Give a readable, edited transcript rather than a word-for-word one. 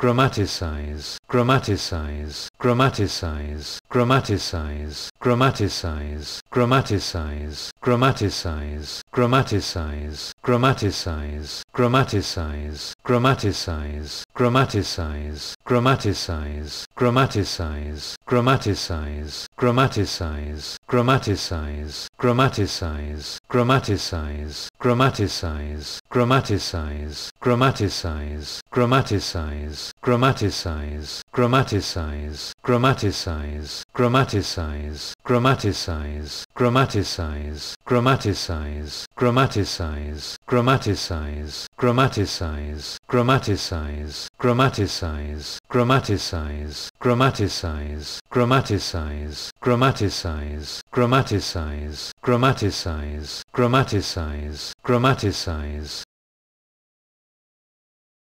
Grammaticize, grammaticize, grammaticize, grammaticize, grammaticize, grammaticize, grammaticize, grammaticize, grammaticize, grammaticize, grammaticize, grammaticize, grammaticize, grammaticize, grammaticize, grammaticize, grammaticize, grammaticize, grammaticize, grammaticize, grammaticize, grammaticize, grammaticize, grammaticize, grammaticize, grammaticize, grammaticize, grammaticize, grammaticize, grammaticize, grammaticize, grammaticize, grammaticize, grammaticize, grammaticize, grammaticize, grammaticize, grammaticize, grammaticize, grammaticize, grammaticize, grammaticize, grammaticize.